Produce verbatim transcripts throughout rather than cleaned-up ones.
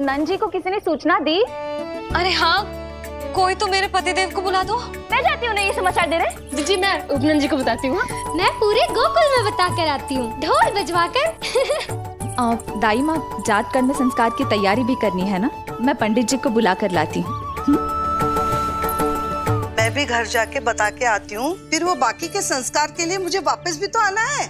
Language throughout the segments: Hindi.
नंदजी को किसी ने सूचना दी? अरे हाँ, कोई तो मेरे पतिदेव को बुला दो। मैं जाती हूँ ना, ये समाचार दे रहे। जी मैं उपनंदजी को बताती हूँ। मैं पूरे गोकुल में बता कर आती हूँ, ढोल बजवा कर। दाई माँ, जात कर्म संस्कार की तैयारी भी करनी है ना, मैं पंडित जी को बुला कर लाती हूँ। मैं भी घर जाके बता के आती हूँ, फिर वो बाकी के संस्कार के लिए मुझे वापस भी तो आना है।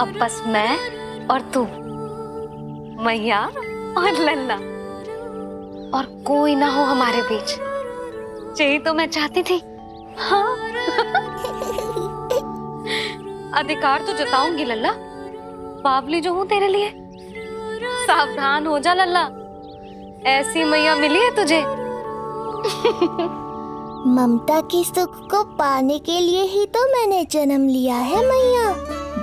अब बस मैं और तू, मैया और लल्ला, और कोई ना हो हमारे बीच। यही तो मैं चाहती थी। हाँ। अधिकार तो जताऊंगी लल्ला, बावली जो हूँ तेरे लिए। सावधान हो जा लल्ला, ऐसी मैया मिली है तुझे। ममता की सुख को पाने के लिए ही तो मैंने जन्म लिया है मैया।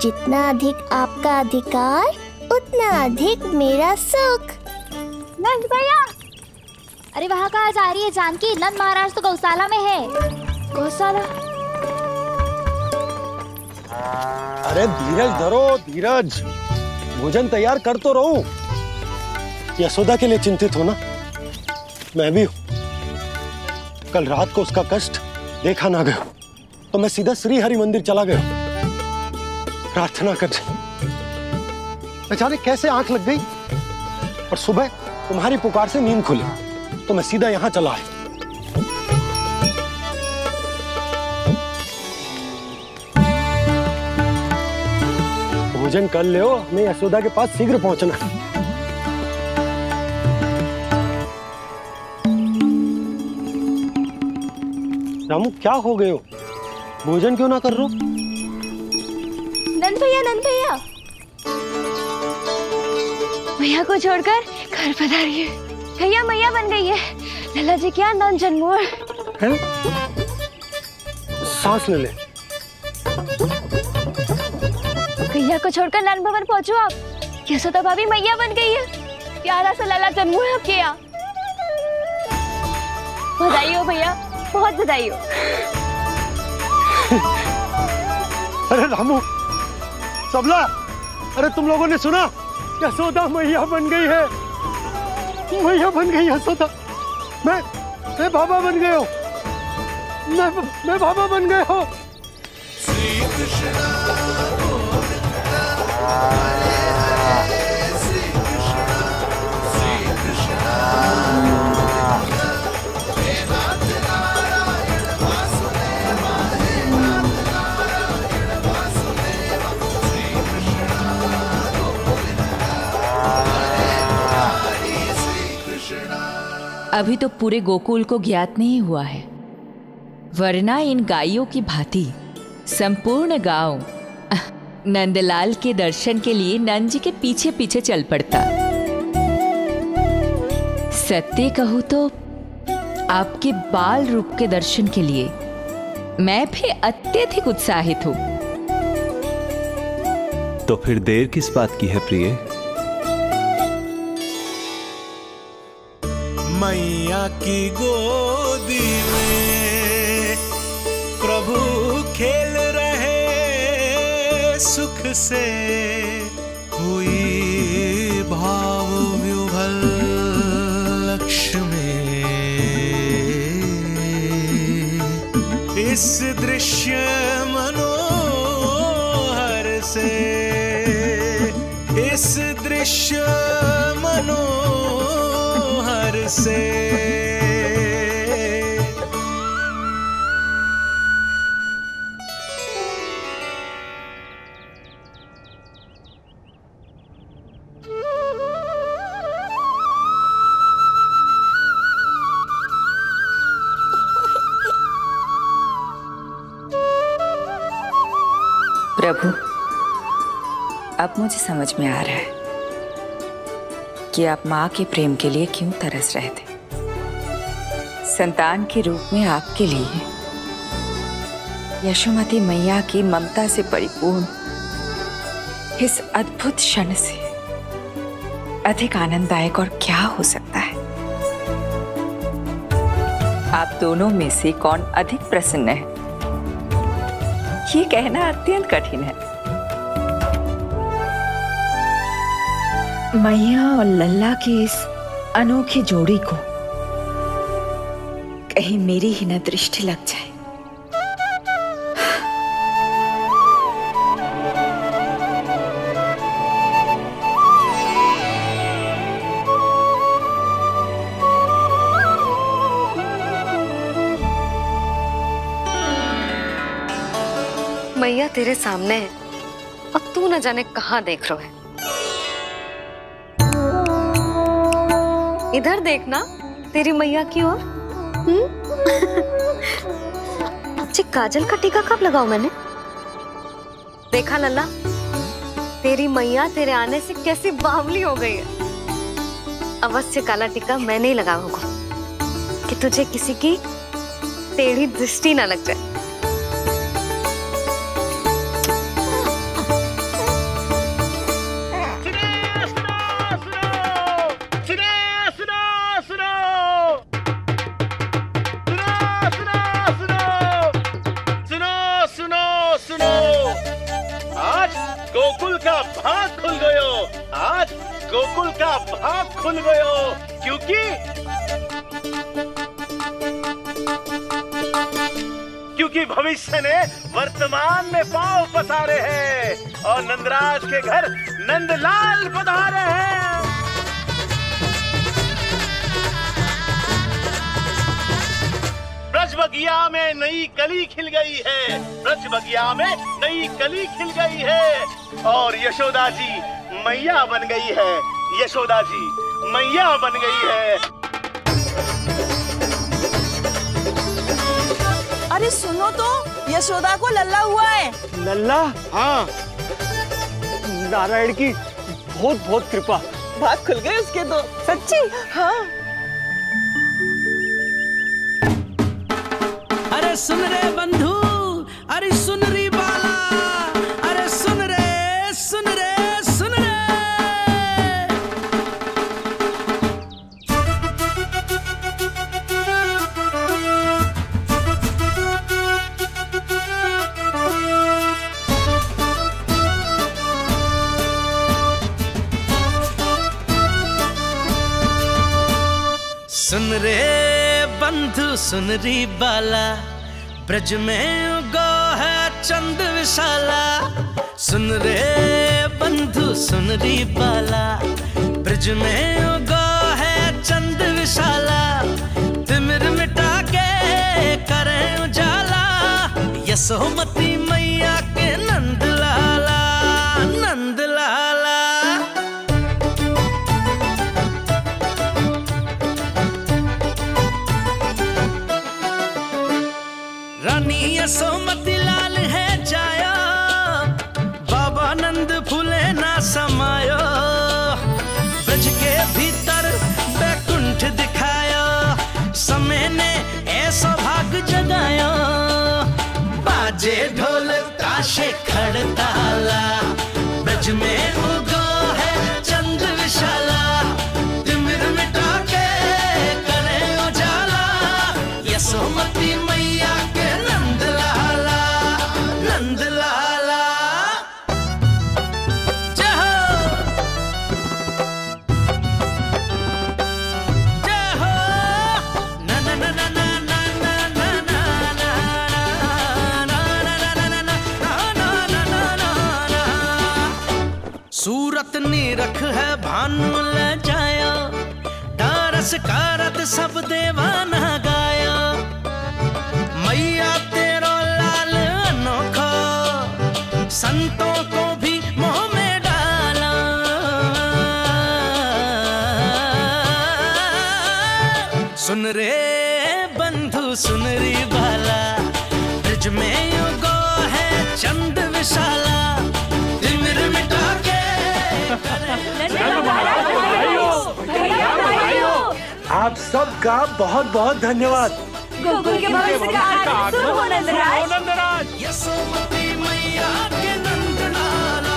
जितना अधिक आपका अधिकार, उतना अधिक मेरा सुख। नंद भैया, अरे वहाँ कहाँ जा रही है जानकी? नंद महाराज तो गौशाला में है। गौशाला? अरे धीरज धरो, धीरज, भोजन तैयार कर तो रहूं। यशोदा के लिए चिंतित हो ना, मैं भी हूँ। कल रात को उसका कष्ट देखा ना गया तो मैं सीधा श्री हरि मंदिर चला गया प्रार्थना कर। अचानक कैसे आंख लग गई और सुबह तुम्हारी पुकार से नींद खुली, तो मैं सीधा यहाँ चला आया। भोजन कर ले, हमें यशोदा के पास शीघ्र पहुंचना है। रामू, क्या हो गए हो? भोजन क्यों ना कर रहे हो? नंद भैया, नंद भैया, मैया को छोड़कर घर पधारी है। भैया मैया बन गई है। लल्ला जी क्या नाम जन्मोर है? सांस ले ले। भैया को छोड़कर नंद भवन पहुँचो आप। यशोदा भाभी मैया बन गई है। प्यारा सा लल्ला जन्मोर है आपके यहाँ। बधाई हो भैया, बहुत बधाई हो। अरे रामू, सबला, अरे तुम लोगों ने सुना? यशोदा मैया बन गई है। मैया बन गई यशोदा। मैं मैं बाबा बन गए हो। मैं मैं बाबा बन गए हो। अभी तो पूरे गोकुल को ज्ञात नहीं हुआ है, वरना इन गायों की भांति संपूर्ण गांव नंदलाल के दर्शन के लिए नंद जी के पीछे पीछे चल पड़ता। सत्य कहूँ तो आपके बाल रूप के दर्शन के लिए मैं भी अत्यधिक उत्साहित हूँ। तो फिर देर किस बात की है प्रिय? मैया की गोदी में प्रभु खेल रहे, सुख से हुई भाव विभल लक्ष्मी। इस दृश्य मनोहर से, इस दृश्य मनोहर से प्रभु, अब मुझे समझ में आ रहा है कि आप माँ के प्रेम के लिए क्यों तरस रहे थे। संतान के रूप में आपके लिए यशोमती मैया की ममता से परिपूर्ण इस अद्भुत क्षण से अधिक आनंददायक और क्या हो सकता है? आप दोनों में से कौन अधिक प्रसन्न है, ये कहना अत्यंत कठिन है। मैया और लल्ला की इस अनोखी जोड़ी को कहीं मेरी ही न दृष्टि लग जाए। मैया तेरे सामने है, अब तू न जाने कहां देख रहा है। इधर देखना तेरी मैया की ओर। अच्छी काजल का टीका कब लगाऊं मैंने? देखा लल्ला, तेरी मैया तेरे आने से कैसी बावली हो गई है। अवश्य काला टीका मैंने ही लगाऊंगा कि तुझे किसी की टेढ़ी दृष्टि ना लग जाए। गोकुल का भाग खुल गयो क्योंकि क्योंकि भविष्य ने वर्तमान में पांव पसारे हैं और नंदराज के घर नंदलाल पधारे हैं। ब्रजबगिया में नई कली खिल गई है, ब्रजबगिया में नई कली खिल गई है और यशोदा जी मैया बन गई है, यशोदा जी मैया बन गई है। अरे सुनो तो, यशोदा को लल्ला हुआ है। लल्ला? हाँ, नारायण की बहुत बहुत कृपा। बात खुल गई उसके तो। सच्ची? हाँ। अरे सुन रे बंधु, अरे सुन रे बाला, अरे सुन रे, सुन रे, सुन रे। सुन रे बंधु सुन री बाला, ब्रज में उगो है चंद विशाला। सुन रे बंधु सुन री बाला, ब्रज में उगो है चंद विशाला। तिमिर मिटा के करे उजाला, यसोमती मैया के नंद लाला, नंद लाला। रानी यसोमती लाल है जाया, बाबा नंद फूले ना समायो। ब्रज के भीतर बैकुंठ दिखाया, समय ने ऐसा भाग जगाया। बाजे ढोल ताशे खड़ताला, ब्रज में उगो है चंद विशाला। तिमिर मिटा के करे उजाला, यसोमती मैया के नंद लाला, नंद लाला। सूरत निरख है भानु ले जाया, दारस कारत सब देवाना गाया। मैया तेरो लाल अनोखा, संतों को भी मोह में डाला। सुन रे बंधु सुन रे बाला, ब्रज में युगो है चंद विशाला। तिमिर मिटा के आप सब का बहुत बहुत धन्यवाद। गोकुल के भविष्य का आरंभ हो नंदराज। यसोमती मैया के नंद लाला।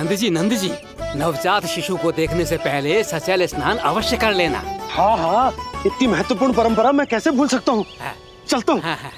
नंद जी, नंद जी, नवजात शिशु को देखने से पहले सचल स्नान अवश्य कर लेना। हाँ हाँ, इतनी महत्वपूर्ण परंपरा मैं कैसे भूल सकता हूँ। हाँ। चलता हूँ। हाँ, हाँ।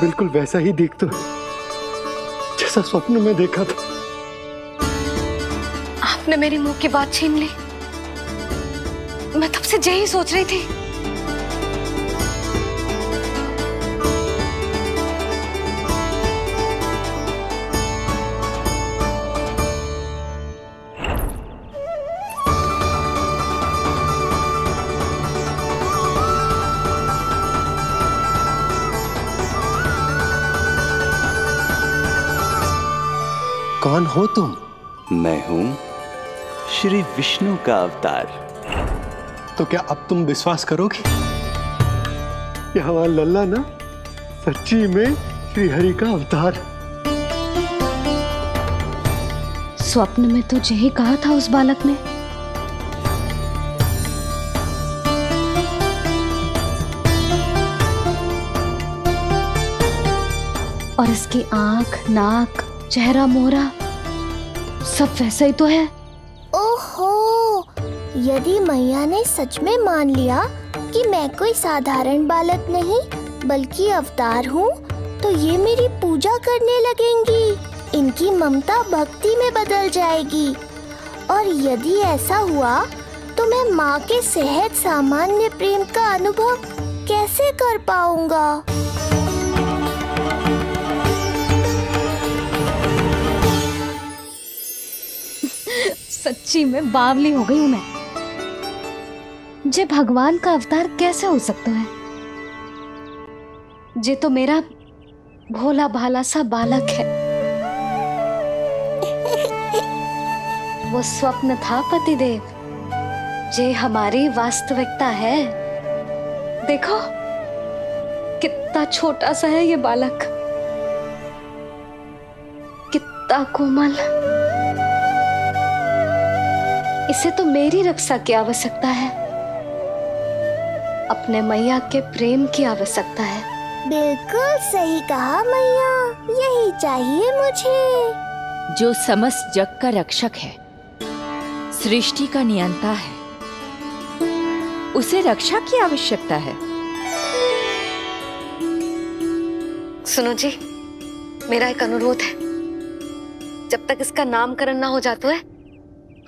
बिल्कुल वैसा ही देखता जैसा स्वप्न में देखा था। आपने मेरे मुंह की बात छीन ली। मैं तब से यही सोच रही थी। कौन हो तुम? मैं हूं श्री विष्णु का अवतार। तो क्या अब तुम विश्वास करोगे कि हमारा लल्ला ना सच्ची में श्री हरि का अवतार? स्वप्न में तो यही कहा था उस बालक ने। और इसकी आंख, नाक, चेहरा, मोहरा सब वैसा ही तो है। ओहो, यदि मैया ने सच में मान लिया कि मैं कोई साधारण बालक नहीं बल्कि अवतार हूँ, तो ये मेरी पूजा करने लगेंगी। इनकी ममता भक्ति में बदल जाएगी। और यदि ऐसा हुआ तो मैं माँ के सहज सामान्य प्रेम का अनुभव कैसे कर पाऊंगा? सच्ची में बावली हो गई हूं मैं। जे भगवान का अवतार कैसे हो सकता है? जे तो मेरा भोला भाला सा बालक है। वो स्वप्न था पतिदेव, जे हमारी वास्तविकता है। देखो कितना छोटा सा है ये बालक, कितना कोमल। इसे तो मेरी रक्षा की आवश्यकता है, अपने मैया के प्रेम की आवश्यकता है। बिल्कुल सही कहा मैया, यही चाहिए मुझे। जो समस्त जग का रक्षक है, सृष्टि का नियंता है, उसे रक्षा की आवश्यकता है। सुनो जी, मेरा एक अनुरोध है। जब तक इसका नामकरण ना हो जाता है,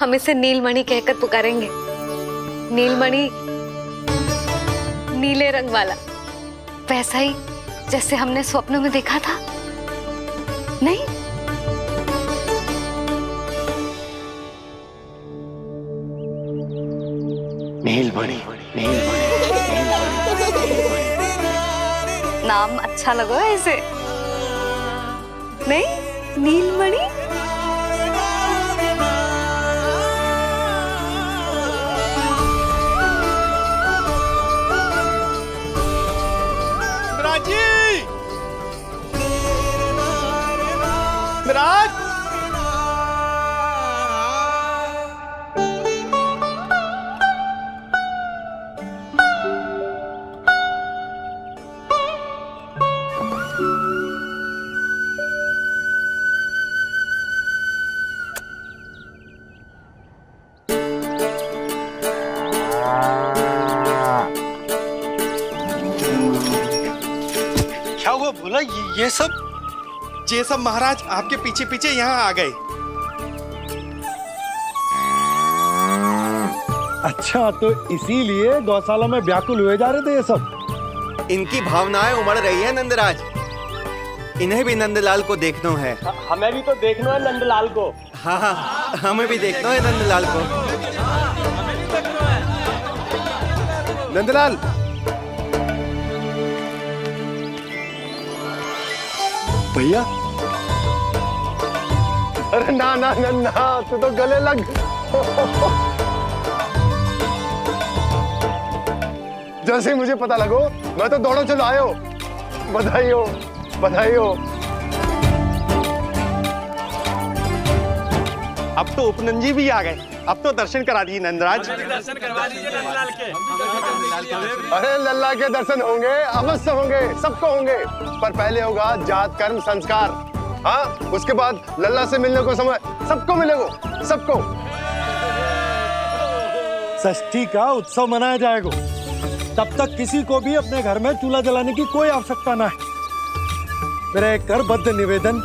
हम इसे नीलमणि कहकर पुकारेंगे। नीलमणि नीले रंग वाला, वैसा ही जैसे हमने स्वप्नों में देखा था। नहीं, नीलमणि। नाम अच्छा लगा इसे, नहीं? नीलमणि। नराजी, नराज। ये सब ये सब महाराज आपके पीछे पीछे यहाँ आ गए। अच्छा, तो इसीलिए गौशाला में व्याकुल हुए जा रहे थे ये सब। इनकी भावनाएं उमड़ रही है नंदराज। इन्हें भी नंदलाल को देखना है। हमें भी तो देखना है नंदलाल को। हाँ हाँ, हमें भी देखना है नंदलाल को। नंदलाल, भैया। अरे ना ना ना ना, तू तो गले लग। जैसे ही मुझे पता लगो मैं तो दौड़ो चलो आयो। बधाई हो, बधाई हो। अब तो उपनंजी भी आ गए। अब तो दर्शन करा दिए नंदराज। दर्शन करवा दीजिए नंदलाल के। अरे लल्ला के दर्शन होंगे, अवश्य होंगे, सबको होंगे। पर पहले होगा जात कर्म संस्कार। हाँ, उसके बाद लल्ला से मिलने को समय सबको मिलेगा, सबको। षष्ठी का उत्सव मनाया जाएगा। तब तक किसी को भी अपने घर में चूल्हा जलाने की कोई आवश्यकता ना है। मेरा एक करबद्ध निवेदन,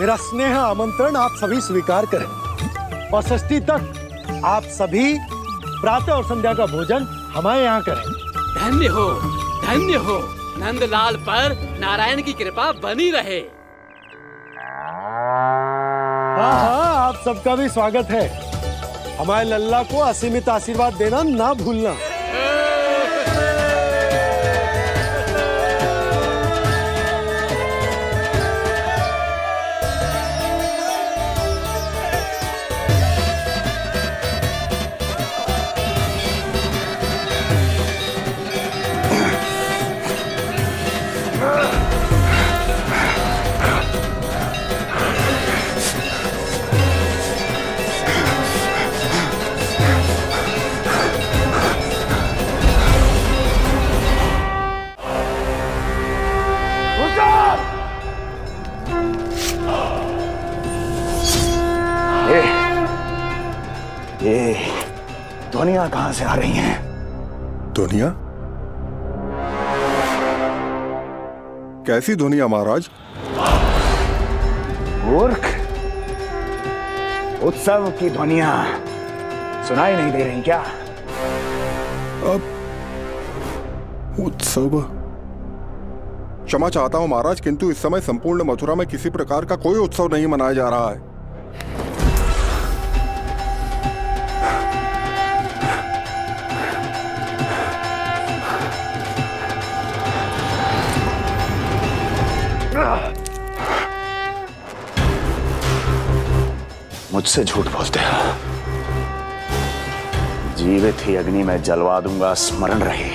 मेरा स्नेह आमंत्रण आप सभी स्वीकार करें और षष्ठी तक आप सभी प्रातः और संध्या का भोजन हमारे यहाँ करें। धन्य हो, धन्य हो। नंदलाल पर नारायण की कृपा बनी रहे। हाँ हाँ, आप सबका भी स्वागत है। हमारे लल्ला को असीमित आशीर्वाद देना ना भूलना। ध्वनियां कहां से आ रही हैं? ध्वनियां? कैसी ध्वनियां महाराज? मूर्ख, उत्सव की ध्वनियां सुनाई नहीं दे रही क्या? अब उत्सव, क्षमा चाहता हूं महाराज, किंतु इस समय संपूर्ण मथुरा में किसी प्रकार का कोई उत्सव नहीं मनाया जा रहा है। मुझसे झूठ बोलते हैं। जीवित ही अग्नि में जलवा दूंगा, स्मरण रहे।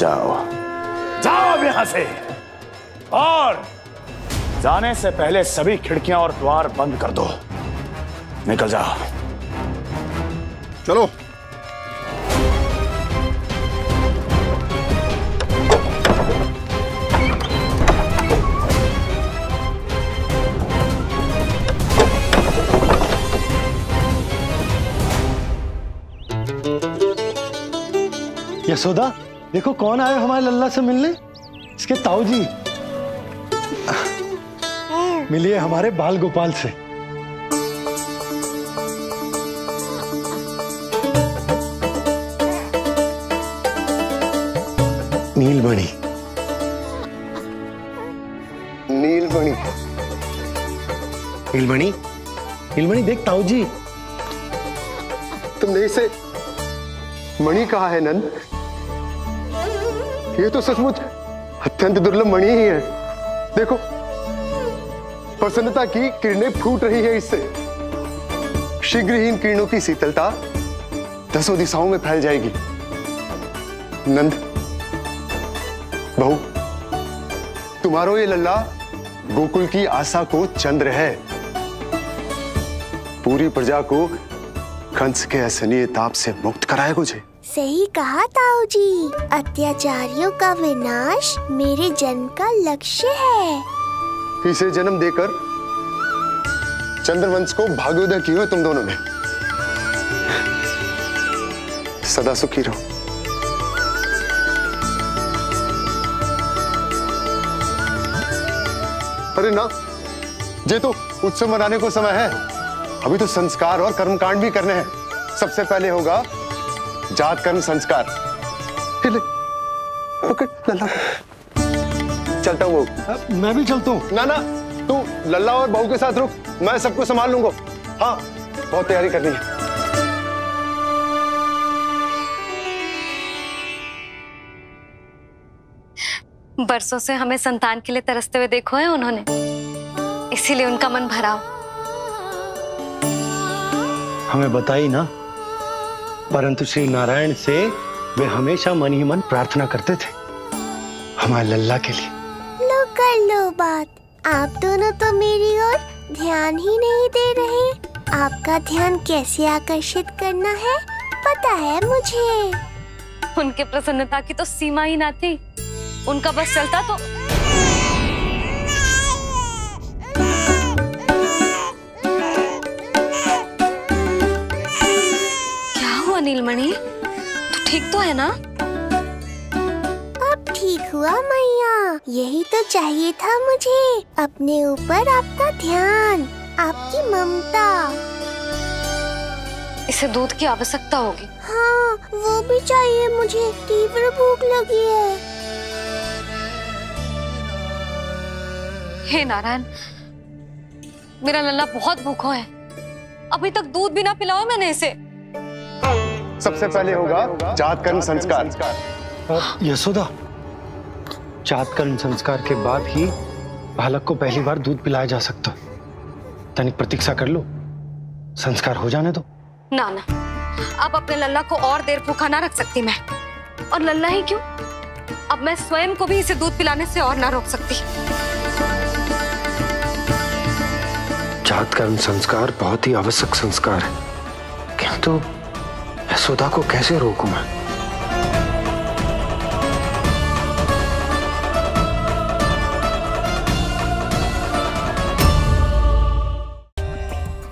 जाओ, जाओ अब यहां से। और जाने से पहले सभी खिड़कियां और द्वार बंद कर दो। निकल जाओ, चलो। यशोदा, देखो कौन आया हमारे लल्ला से मिलने। इसके ताऊ जी। मिलिए हमारे बाल गोपाल से। नील मणि, नील मणि, नील मणि, नील मणि देख ताऊ जी, तुमने इसे मणि कहा है नंद? ये तो सचमुच अत्यंत दुर्लभ मणि ही है। देखो, प्रसन्नता की किरणें फूट रही है इससे। शीघ्र ही इन किरणों की शीतलता दसों दिशाओं में फैल जाएगी। नंद, बहू, तुम्हारो ये लल्ला गोकुल की आशा को चंद्र है। पूरी प्रजा को कंस के असहनीय ताप से मुक्त कराए गुजे। सही कहा ताऊ जी, अत्याचारियों का विनाश मेरे जन्म का लक्ष्य है। इसे जन्म देकर चंद्रवंश को भाग्योदय की हो तुम दोनों ने। सदा सुखी रहो। अरे ना, ये तो उत्सव मनाने को समय है, अभी तो संस्कार और कर्मकांड भी करने हैं। सबसे पहले होगा जात कर्म संस्कार। ओके लल्ला, चलता हूँ। मैं भी चलता हूँ। ना ना, तू लल्ला और बहू के साथ रुक, मैं सबको संभाल लूंगा। हाँ, बहुत तैयारी करनी है। बरसों से हमें संतान के लिए तरसते हुए देखो है उन्होंने, इसीलिए उनका मन भराव। हमें बताई ना, परंतु श्री नारायण से वे हमेशा मन ही मन प्रार्थना करते थे हमारे लल्ला के लिए। लो कर लो बात, आप दोनों तो मेरी ओर ध्यान ही नहीं दे रहे। आपका ध्यान कैसे आकर्षित करना है पता है मुझे। उनके प्रसन्नता की तो सीमा ही ना थी, उनका बस चलता तो। नीलमणि, तू ठीक तो है ना? अब ठीक हुआ मैया, यही तो चाहिए था मुझे, अपने ऊपर आपका ध्यान, आपकी ममता। इसे दूध की आवश्यकता होगी। हाँ, वो भी चाहिए मुझे, तीव्र भूख लगी है। हे नारायण, मेरा लल्ला बहुत भूखा है, अभी तक दूध भी ना पिलाओ मैंने इसे। सबसे पहले होगा जात कर्म संस्कार। यशोदा, जात कर्म संस्कार के बाद ही बालक को पहली बार दूध पिलाया जा सकता। तनिक प्रतीक्षा कर लो, संस्कार हो जाने दो। ना ना, अब अपने लल्ला को और देर भूखा ना रख सकती मैं। और लल्ला ही क्यों, अब मैं स्वयं को भी इसे दूध पिलाने से और ना रोक सकती। जात कर्म संस्कार बहुत ही आवश्यक संस्कार है, किंतु यशोदा को कैसे रोकूं मैं?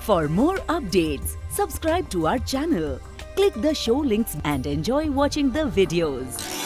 For more updates, subscribe to our channel, click the show links and enjoy watching the videos.